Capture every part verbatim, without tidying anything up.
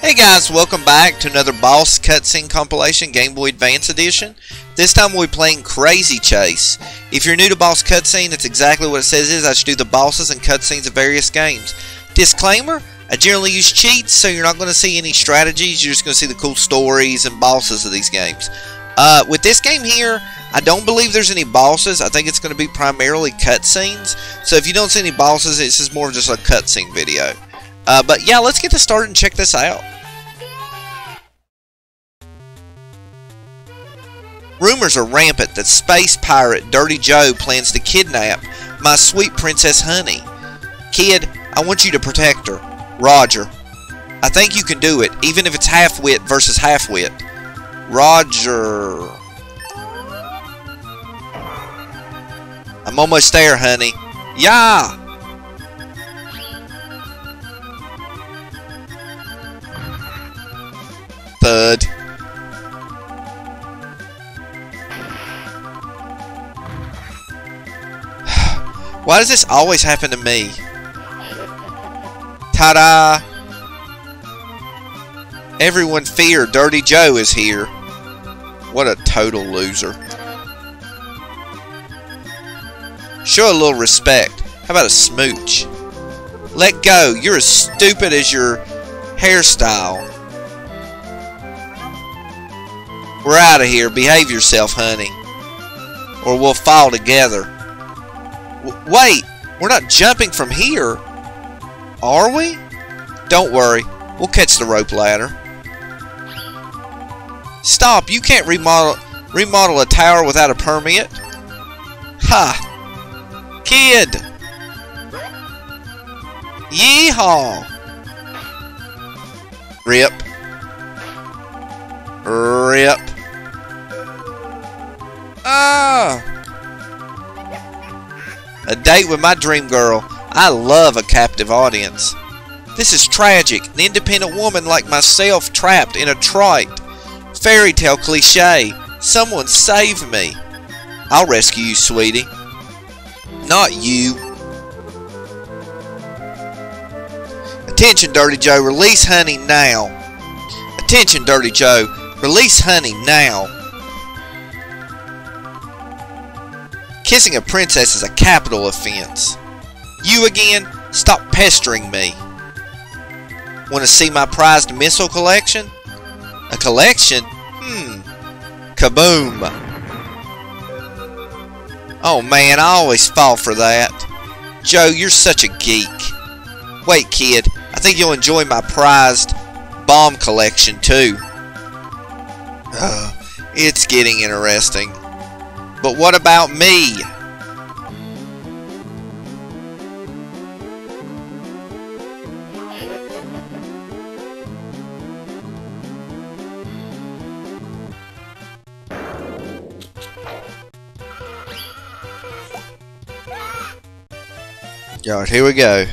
Hey guys, welcome back to another Boss Cutscene Compilation Game Boy Advance Edition. This time we'll be playing Crazy Chase. If you're new to Boss Cutscene, that's exactly what it says is. I should do the bosses and cutscenes of various games. Disclaimer, I generally use cheats, so you're not going to see any strategies. You're just going to see the cool stories and bosses of these games. Uh, with this game here, I don't believe there's any bosses. I think it's going to be primarily cutscenes. So if you don't see any bosses, this is more of just a cutscene video. Uh, but yeah, let's get this started and check this out. Rumors are rampant that space pirate Dirty Joe plans to kidnap my sweet Princess Honey. Kid, I want you to protect her. Roger. I think you can do it, even if it's half-wit versus half-wit. Roger. I'm almost there, honey. Yeah! Thud. Why does this always happen to me? Ta-da! Everyone fear Dirty Joe is here. What a total loser. Show a little respect. How about a smooch? Let go. You're as stupid as your hairstyle. We're out of here. Behave yourself, honey. Or we'll fall together. W- wait! We're not jumping from here. Are we? Don't worry. We'll catch the rope ladder. Stop. You can't remodel remodel a tower without a permit. Ha! Kid! Yeehaw! Rip. Rip. Ah! A date with my dream girl. I love a captive audience. This is tragic. An independent woman like myself trapped in a trite fairy tale cliche. Someone save me. I'll rescue you, sweetie. Not you. Attention, Dirty Joe. Release Honey now. Attention, Dirty Joe. Release Honey now. Kissing a princess is a capital offense. You again? Stop pestering me. Want to see my prized missile collection? A collection? Hmm. Kaboom. Oh man, I always fall for that. Joe, you're such a geek. Wait, kid. I think you'll enjoy my prized bomb collection too. Ugh, it's getting interesting. But what about me? Alright, here we go.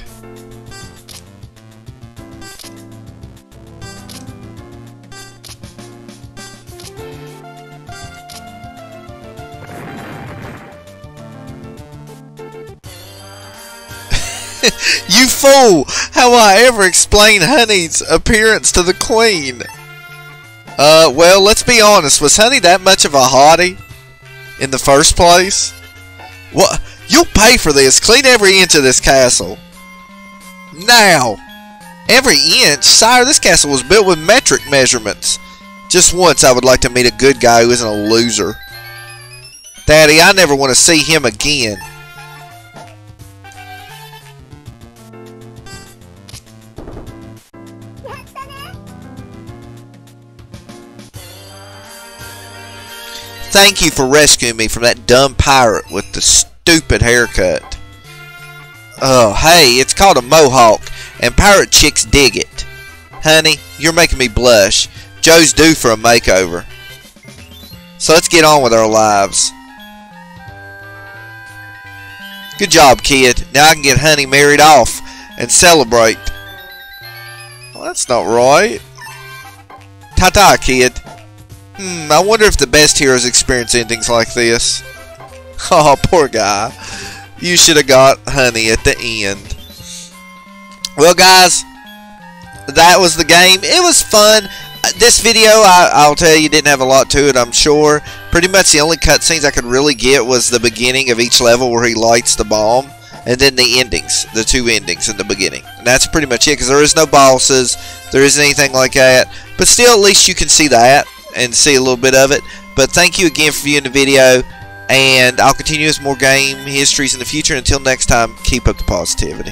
You fool! How will I ever explain Honey's appearance to the Queen? Uh, well, let's be honest. Was Honey that much of a hottie in the first place? What? You'll pay for this. Clean every inch of this castle. Now. Every inch? Sire, this castle was built with metric measurements. Just once I would like to meet a good guy who isn't a loser. Daddy, I never want to see him again. Thank you for rescuing me from that dumb pirate with the stupid haircut. Oh, hey, it's called a mohawk, and pirate chicks dig it. Honey, you're making me blush. Joe's due for a makeover. So let's get on with our lives. Good job, kid. Now I can get Honey married off and celebrate. Well, that's not right. Ta-ta, kid. Hmm, I wonder if the best heroes experience endings like this. Oh, poor guy. You should have got Honey at the end. Well, guys, that was the game. It was fun. This video, I, I'll tell you, didn't have a lot to it, I'm sure. Pretty much the only cutscenes I could really get was the beginning of each level where he lights the bomb, and then the endings, the two endings in the beginning. And that's pretty much it, because there is no bosses, there isn't anything like that. But still, at least you can see that and see a little bit of it. But thank you again for viewing the video, and I'll continue with more game histories in the future. Until next time, keep up the positivity.